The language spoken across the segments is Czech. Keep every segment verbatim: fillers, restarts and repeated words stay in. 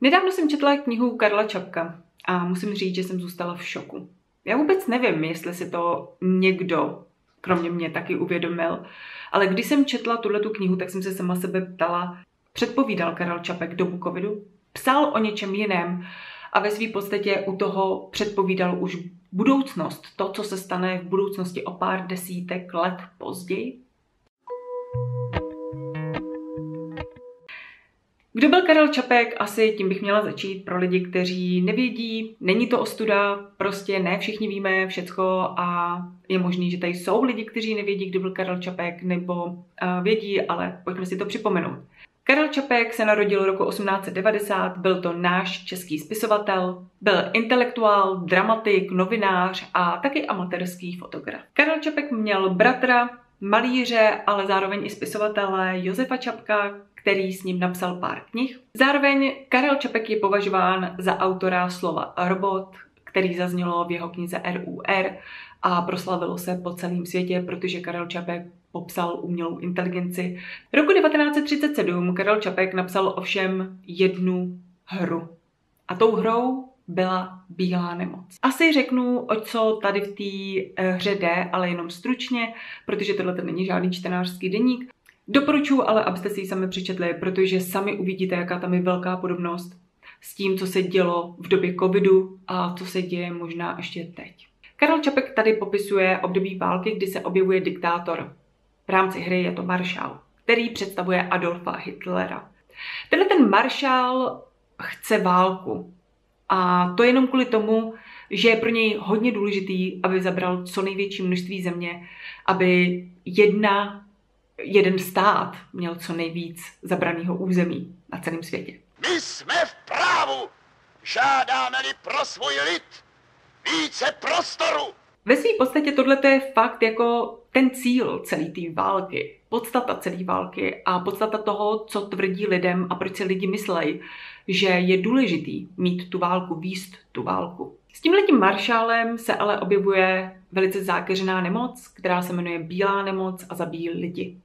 Nedávno jsem četla knihu Karla Čapka a musím říct, že jsem zůstala v šoku. Já vůbec nevím, jestli si to někdo, kromě mě, taky uvědomil, ale když jsem četla tuhletu knihu, tak jsem se sama sebe ptala, předpovídal Karel Čapek dobu covidu? Psal o něčem jiném a ve své podstatě u toho předpovídal už budoucnost, to, co se stane v budoucnosti o pár desítek let později? Kdo byl Karel Čapek? Asi tím bych měla začít pro lidi, kteří nevědí, není to ostuda, prostě ne všichni víme všecko a je možný, že tady jsou lidi, kteří nevědí, kdo byl Karel Čapek, nebo uh, vědí, ale pojďme si to připomenout. Karel Čapek se narodil roku osmnáct set devadesát, byl to náš český spisovatel, byl intelektuál, dramatik, novinář a taky amatérský fotograf. Karel Čapek měl bratra, malíře, ale zároveň i spisovatele Josefa Čapka, který s ním napsal pár knih. Zároveň Karel Čapek je považován za autora slova robot, který zaznělo v jeho knize R U R a proslavilo se po celém světě, protože Karel Čapek popsal umělou inteligenci. Roku devatenáct set třicet sedm Karel Čapek napsal ovšem jednu hru. A tou hrou byla Bílá nemoc. Asi řeknu, o co tady v té hře jde, ale jenom stručně, protože tohle to není žádný čtenářský deník. Doporučuji ale, abyste si ji sami přečetli, protože sami uvidíte, jaká tam je velká podobnost s tím, co se dělo v době covidu a co se děje možná ještě teď. Karel Čapek tady popisuje období války, kdy se objevuje diktátor. V rámci hry je to maršál, který představuje Adolfa Hitlera. Tenhle ten maršál chce válku. A to jenom kvůli tomu, že je pro něj hodně důležitý, aby zabral co největší množství země, aby jedna, jeden stát měl co nejvíc zabraného území na celém světě. My jsme v právu! Žádáme-li pro svůj lid více prostoru! Ve své podstatě tohle je fakt jako ten cíl celé té války, podstata celé války a podstata toho, co tvrdí lidem a proč si lidi myslejí, že je důležitý mít tu válku, vést tu válku. S tímhletím maršálem se ale objevuje velice zákeřná nemoc, která se jmenuje Bílá nemoc a zabíjí lidi.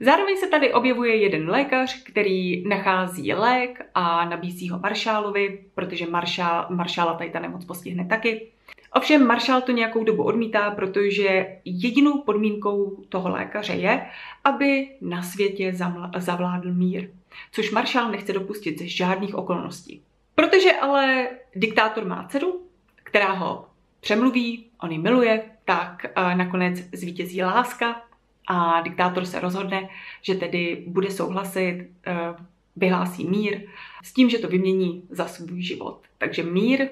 Zároveň se tady objevuje jeden lékař, který nachází lék a nabízí ho maršálovi, protože maršál, maršála tady ta nemoc postihne taky. Ovšem maršál to nějakou dobu odmítá, protože jedinou podmínkou toho lékaře je, aby na světě zavládl mír, což maršál nechce dopustit ze žádných okolností. Protože ale diktátor má dceru, která ho přemluví, on ji miluje, tak nakonec zvítězí láska a diktátor se rozhodne, že tedy bude souhlasit, vyhlásí mír s tím, že to vymění za svůj život. Takže mír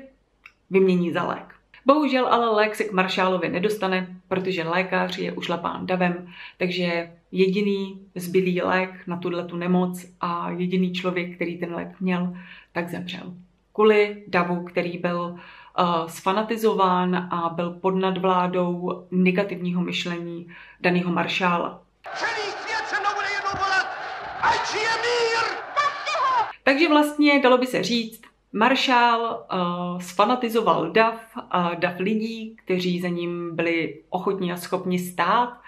vymění za lék. Bohužel ale lék se k maršálovi nedostane, protože lékař je ušlapán davem, takže jediný zbylý lék na tuhletu nemoc a jediný člověk, který ten lék měl, tak zemřel. Kvůli davu, který byl uh, sfanatizován a byl pod nadvládou negativního myšlení daného maršála. Celý svět se mnou bude jednou volat, ať je mír! Takže vlastně dalo by se říct, maršál uh, sfanatizoval dav, uh, dav lidí, kteří za ním byli ochotní a schopni stát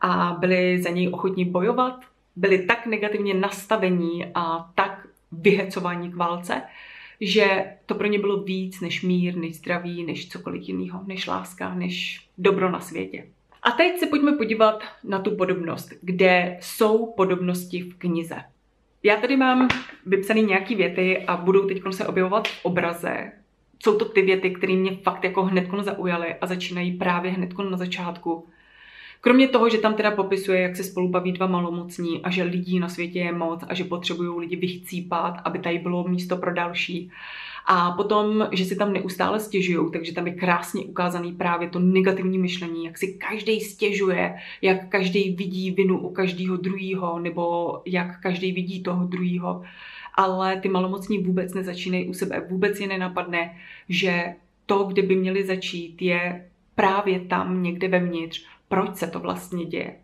a byli za něj ochotní bojovat, byli tak negativně nastavení a tak vyhecovaní k válce, že to pro ně bylo víc než mír, než zdraví, než cokoliv jiného, než láska, než dobro na světě. A teď se pojďme podívat na tu podobnost, kde jsou podobnosti v knize. Já tady mám vypsané nějaké věty a budou teď se objevovat v obraze. Jsou to ty věty, které mě fakt jako hnedkon zaujaly a začínají právě hnedkon na začátku. Kromě toho, že tam teda popisuje, jak se spolu baví dva malomocní a že lidí na světě je moc a že potřebují lidi vychcípat, aby tady bylo místo pro další. A potom, že si tam neustále stěžují, takže tam je krásně ukázaný právě to negativní myšlení, jak si každý stěžuje, jak každý vidí vinu u každého druhého, nebo jak každý vidí toho druhého. Ale ty malomocní vůbec nezačínají u sebe, vůbec je nenapadne, že to, kde by měli začít, je právě tam někde vevnitř. Proč se to vlastně děje?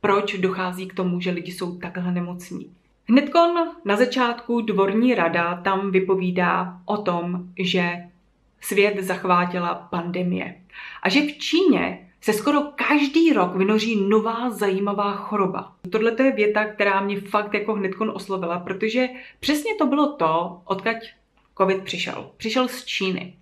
Proč dochází k tomu, že lidi jsou takhle nemocní? Hnedkon na začátku dvorní rada tam vypovídá o tom, že svět zachvátila pandemie a že v Číně se skoro každý rok vynoří nová zajímavá choroba. Tohle je věta, která mě fakt jako hnedkon oslovila, protože přesně to bylo to, odkud covid přišel. Přišel z Číny.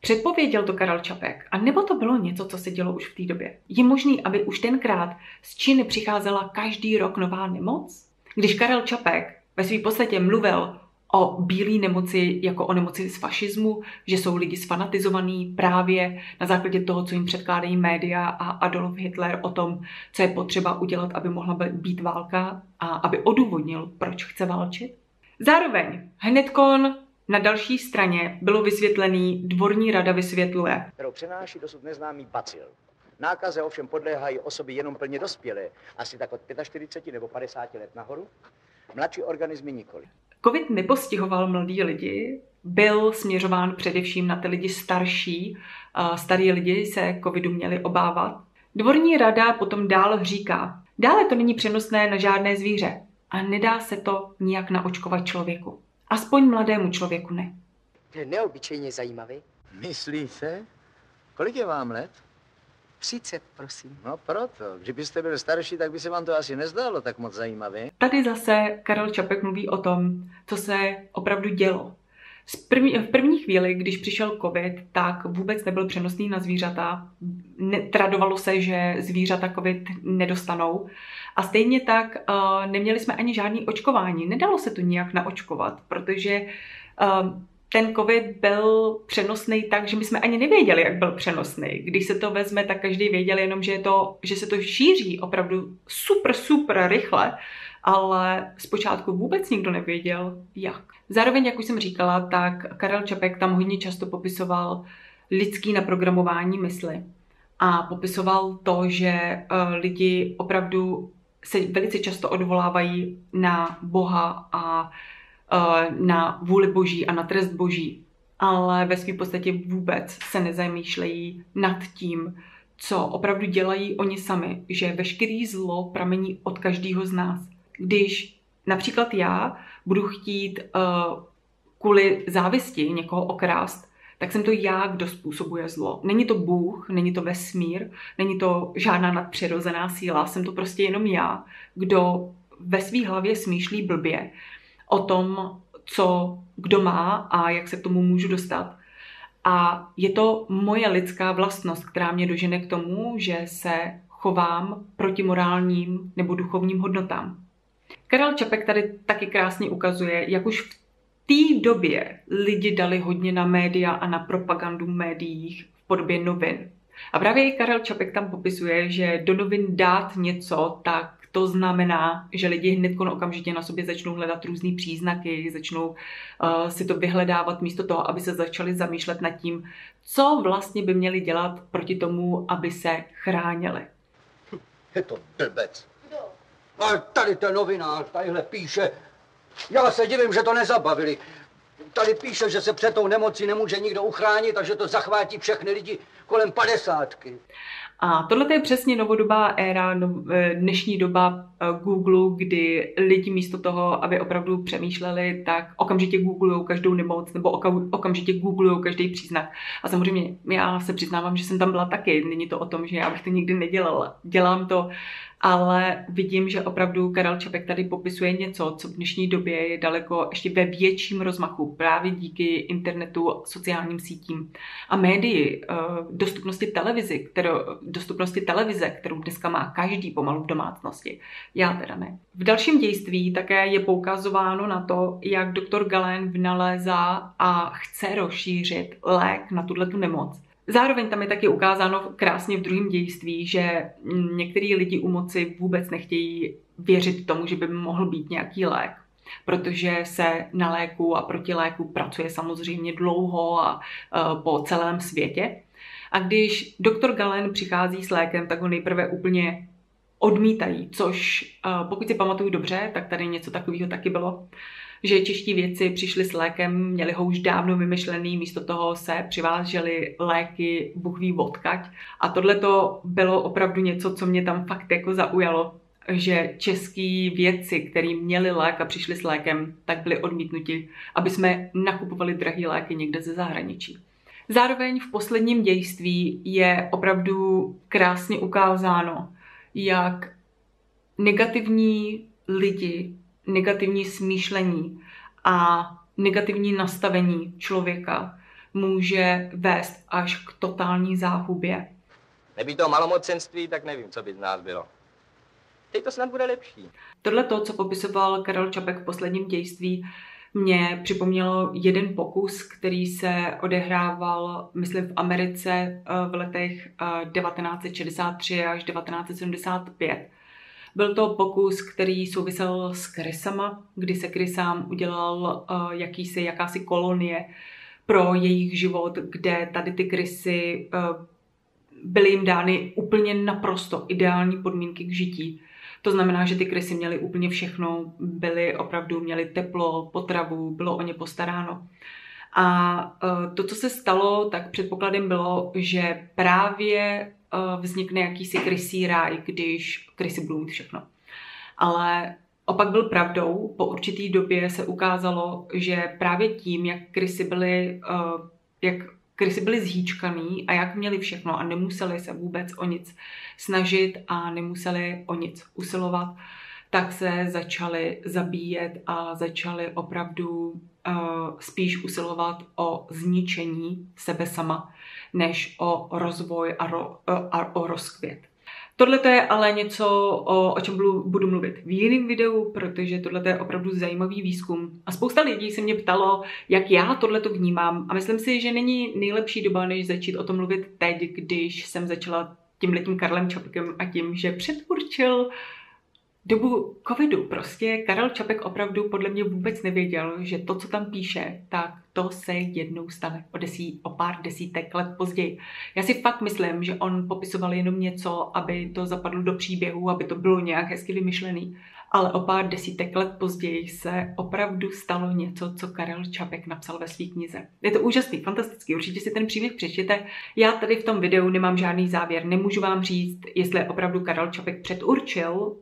Předpověděl to Karel Čapek, a nebo to bylo něco, co se dělo už v té době? Je možný, aby už tenkrát z Číny přicházela každý rok nová nemoc? Když Karel Čapek ve své podstatě mluvil o bílé nemoci jako o nemoci z fašismu, že jsou lidi sfanatizovaní právě na základě toho, co jim předkládají média a Adolf Hitler o tom, co je potřeba udělat, aby mohla být válka a aby odůvodnil, proč chce válčit. Zároveň hnedkon na další straně bylo vysvětlený, dvorní rada vysvětluje, kterou přenáší dosud neznámý bacil. Nákaze ovšem podléhají osoby jenom plně dospělé, asi tak od čtyřiceti pěti nebo padesáti let nahoru, mladší organismy nikoli. Covid nepostihoval mladí lidi, byl směřován především na ty lidi starší, starý lidi se covidu měli obávat. Dvorní rada potom dál říká, dále to není přenosné na žádné zvíře a nedá se to nijak naočkovat člověku. Aspoň mladému člověku ne. Neobyčejně zajímavý. Myslíte? Kolik je vám let? třicet, prosím. No proto. Kdybyste byl starší, tak by se vám to asi nezdálo tak moc zajímavé. Tady zase Karel Čapek mluví o tom, co se opravdu dělo. První, v první chvíli, když přišel covid, tak vůbec nebyl přenosný na zvířata. Ne, tradovalo se, že zvířata covid nedostanou. A stejně tak uh, neměli jsme ani žádný očkování. Nedalo se to nijak naočkovat, protože uh, ten covid byl přenosný tak, že my jsme ani nevěděli, jak byl přenosný. Když se to vezme, tak každý věděl jenom, že, je to, že se to šíří opravdu super, super rychle, ale zpočátku vůbec nikdo nevěděl, jak. Zároveň, jak už jsem říkala, tak Karel Čapek tam hodně často popisoval lidský naprogramování mysli a popisoval to, že lidi opravdu se velice často odvolávají na Boha a na vůli Boží a na trest Boží, ale ve své podstatě vůbec se nezamýšlejí nad tím, co opravdu dělají oni sami, že veškerý zlo pramení od každého z nás. Když například já budu chtít uh, kvůli závisti někoho okrást, tak jsem to já, kdo způsobuje zlo. Není to Bůh, není to vesmír, není to žádná nadpřirozená síla, jsem to prostě jenom já, kdo ve svý hlavě smýšlí blbě o tom, co kdo má a jak se k tomu můžu dostat. A je to moje lidská vlastnost, která mě dožene k tomu, že se chovám proti morálním nebo duchovním hodnotám. Karel Čapek tady taky krásně ukazuje, jak už v té době lidi dali hodně na média a na propagandu médiích v podobě novin. A právě i Karel Čapek tam popisuje, že do novin dát něco, tak to znamená, že lidi hnedko okamžitě na sobě začnou hledat různé příznaky, začnou uh, si to vyhledávat místo toho, aby se začali zamýšlet nad tím, co vlastně by měli dělat proti tomu, aby se chránili. Je to blbec. Ale tady ten novinář, tadyhle píše, já se divím, že to nezabavili. Tady píše, že se před tou nemocí nemůže nikdo uchránit, takže to zachvátí všechny lidi kolem padesátky. A tohle je přesně novodobá éra, dnešní doba Google, kdy lidi místo toho, aby opravdu přemýšleli, tak okamžitě googlujou každou nemoc nebo okamžitě googlujou každý příznak. A samozřejmě já se přiznávám, že jsem tam byla taky. Není to o tom, že já bych to nikdy nedělala. Dělám to, ale vidím, že opravdu Karel Čapek tady popisuje něco, co v dnešní době je daleko ještě ve větším rozmachu právě díky internetu, sociálním sítím a médii, dostupnosti televizi, kterou dostupnosti televize, kterou dneska má každý pomalu v domácnosti. Já teda ne. V dalším dějství také je poukazováno na to, jak doktor Galén vynalézá a chce rozšířit lék na tuto nemoc. Zároveň tam je taky ukázáno krásně v druhém dějství, že některý lidi u moci vůbec nechtějí věřit tomu, že by mohl být nějaký lék, protože se na léku a proti léku pracuje samozřejmě dlouho a po celém světě. A když doktor Galén přichází s lékem, tak ho nejprve úplně odmítají, což pokud si pamatuju dobře, tak tady něco takového taky bylo, že čeští vědci přišli s lékem, měli ho už dávno vymyšlený, místo toho se přiváželi léky bůh ví odkaď. A tohle to bylo opravdu něco, co mě tam fakt jako zaujalo, že český vědci, který měli lék a přišli s lékem, tak byli odmítnuti, aby jsme nakupovali drahé léky někde ze zahraničí. Zároveň v posledním dějství je opravdu krásně ukázáno, jak negativní lidi, negativní smýšlení a negativní nastavení člověka může vést až k totální záhubě. Nebýt toho malomocenství, tak nevím, co by z nás bylo. Teď to snad bude lepší. Tohle to, co popisoval Karel Čapek v posledním dějství, mě připomnělo jeden pokus, který se odehrával, myslím, v Americe v letech devatenáct set šedesát tři až devatenáct set sedmdesát pět. Byl to pokus, který souvisel s krysama, kdy se krysám udělal jakýsi, jakási kolonie pro jejich život, kde tady ty krysy byly jim dány úplně naprosto ideální podmínky k žití. To znamená, že ty krysy měly úplně všechno, byly opravdu, měly teplo, potravu, bylo o ně postaráno. A to, co se stalo, tak předpokladem bylo, že právě vznikne jakýsi krysí ráj, když krysy budou mít všechno. Ale opak byl pravdou, po určitý době se ukázalo, že právě tím, jak krysy byly, jak krysy byly zhýčkaný a jak měli všechno a nemuseli se vůbec o nic snažit a nemuseli o nic usilovat, tak se začali zabíjet a začali opravdu uh, spíš usilovat o zničení sebe sama, než o rozvoj a, ro, a o rozkvět. Tohle je ale něco, o, o čem budu mluvit v jiném videu, protože tohle je opravdu zajímavý výzkum. A spousta lidí se mě ptalo, jak já tohle vnímám. A myslím si, že není nejlepší doba, než začít o tom mluvit teď, když jsem začala tímhletím Karlem Čapkem a tím, že předurčil dobu covidu. Prostě Karel Čapek opravdu podle mě vůbec nevěděl, že to, co tam píše, tak to se jednou stane o, desí, o pár desítek let později. Já si fakt myslím, že on popisoval jenom něco, aby to zapadlo do příběhu, aby to bylo nějak hezky vymyšlený. Ale o pár desítek let později se opravdu stalo něco, co Karel Čapek napsal ve své knize. Je to úžasný, fantastický, určitě si ten příběh přečtěte. Já tady v tom videu nemám žádný závěr, nemůžu vám říct, jestli opravdu Karel Čapek předurčil uh,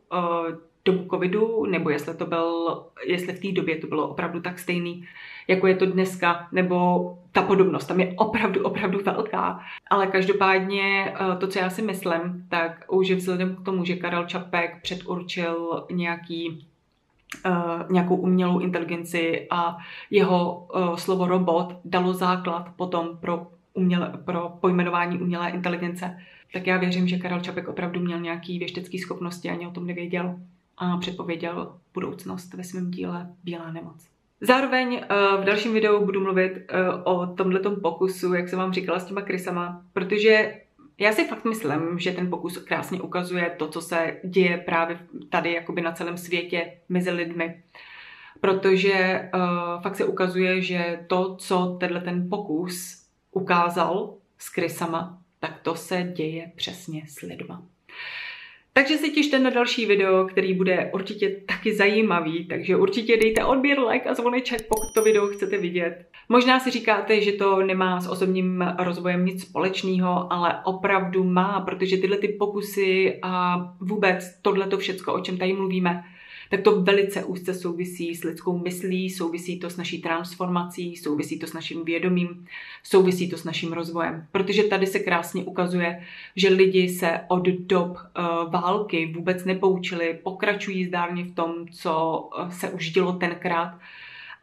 dobu covidu, nebo jestli, to byl, jestli v té době to bylo opravdu tak stejný, jako je to dneska, nebo ta podobnost tam je opravdu, opravdu velká. Ale každopádně to, co já si myslím, tak už vzhledem k tomu, že Karel Čapek předurčil nějaký, uh, nějakou umělou inteligenci a jeho uh, slovo robot dalo základ potom pro, uměle, pro pojmenování umělé inteligence, tak já věřím, že Karel Čapek opravdu měl nějaké věštecké schopnosti, ani o tom nevěděl a předpověděl budoucnost ve svém díle Bílá nemoc. Zároveň v dalším videu budu mluvit o tomhletom pokusu, jak jsem vám říkala, s těma krysama, protože já si fakt myslím, že ten pokus krásně ukazuje to, co se děje právě tady jakoby na celém světě mezi lidmi. Protože uh, fakt se ukazuje, že to, co tenhle ten pokus ukázal s krysama, tak to se děje přesně s lidma. Takže se těšte na další video, který bude určitě taky zajímavý, takže určitě dejte odběr, like a zvoneček, pokud to video chcete vidět. Možná si říkáte, že to nemá s osobním rozvojem nic společného, ale opravdu má, protože tyhle ty pokusy a vůbec tohleto všecko, o čem tady mluvíme, tak to velice úzce souvisí s lidskou myslí, souvisí to s naší transformací, souvisí to s naším vědomím, souvisí to s naším rozvojem. Protože tady se krásně ukazuje, že lidi se od dob uh, války vůbec nepoučili, pokračují zdárně v tom, co se už dělo tenkrát.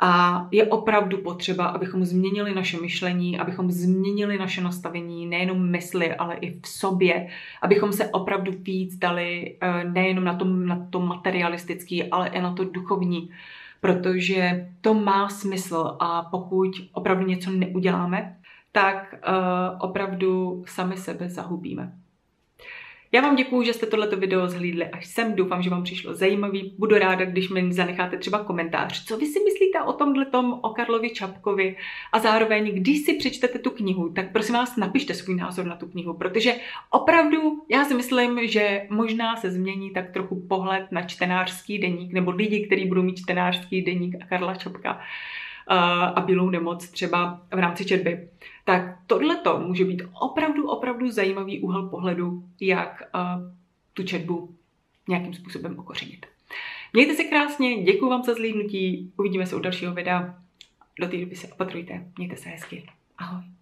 A je opravdu potřeba, abychom změnili naše myšlení, abychom změnili naše nastavení, nejenom mysli, ale i v sobě, abychom se opravdu víc dali nejenom na to, na to materialistické, ale i na to duchovní, protože to má smysl a pokud opravdu něco neuděláme, tak uh, opravdu sami sebe zahubíme. Já vám děkuju, že jste tohleto video zhlídli až sem, doufám, že vám přišlo zajímavý. Budu ráda, když mi zanecháte třeba komentář, co vy si myslíte o tomhletom, o Karlovi Čapkovi. A zároveň, když si přečtete tu knihu, tak prosím vás, napište svůj názor na tu knihu, protože opravdu já si myslím, že možná se změní tak trochu pohled na čtenářský deník, nebo lidi, kteří budou mít čtenářský deník a Karla Čapka a Bílou nemoc třeba v rámci četby. Tak tohleto může být opravdu, opravdu zajímavý úhel pohledu, jak uh, tu četbu nějakým způsobem okořenit. Mějte se krásně, děkuji vám za zhlídnutí, uvidíme se u dalšího videa. Do té doby se opatrujte, mějte se hezky, ahoj.